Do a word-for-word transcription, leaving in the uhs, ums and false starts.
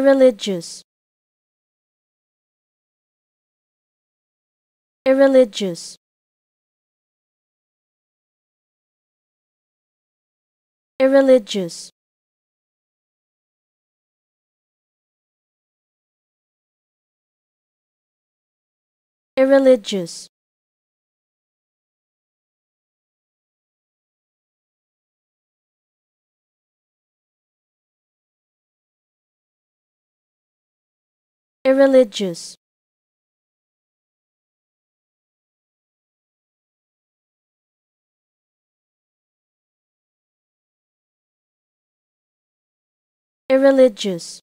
Irreligious. Irreligious. Irreligious. Irreligious. Irreligious. Irreligious.